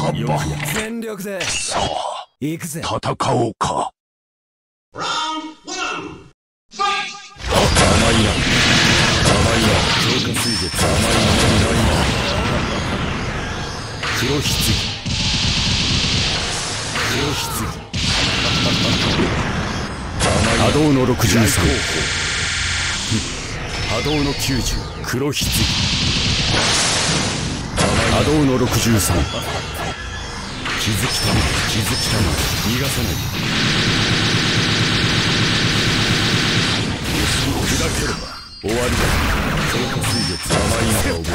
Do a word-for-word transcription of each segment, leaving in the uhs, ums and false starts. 半端に全力でさあ行くぜ、戦おうか。ラウンドワン、ファイト。甘いな甘いな、浄化水月、甘いな甘いな、黒羊黒羊、波動のろくじゅうさん、波動のきゅうじゅう、黒羊、波動のろくじゅうさん、気づきたま気づきたま逃がさない、砕ければ終わりだ、強化水月、甘いな覚え、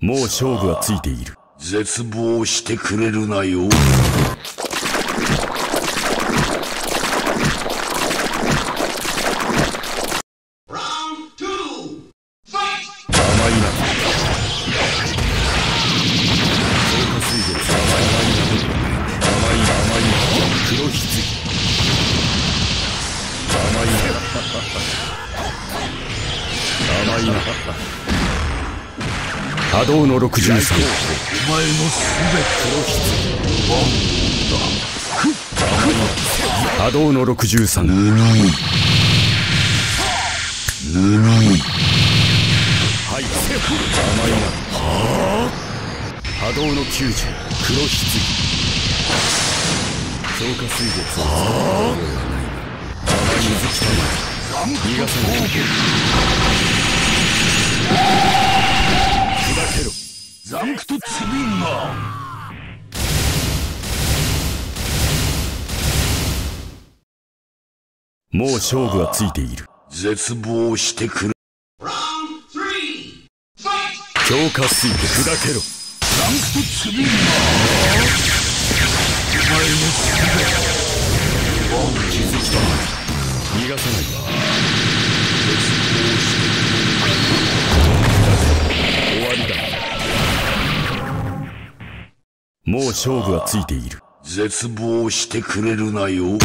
もう勝負はついている、絶望してくれるなよ。波動のろくじゅうさん、お前のすべてをだ、波動のろくじゅうさん、ぬるいぬるい、はいはあ、波動のきゅうじゅう、黒羊、浄化水月、はあ、水きたま逃がさない、ザンクとツビンガー、もう勝負はついている、絶望してくる、ラウンドスリー、強化水で砕けろ、ザンクとツビンガー、お前の全て、気づきたま逃がさないわ、絶望してくる、終わりだ、もう勝負はついている。絶望してくれるなよ。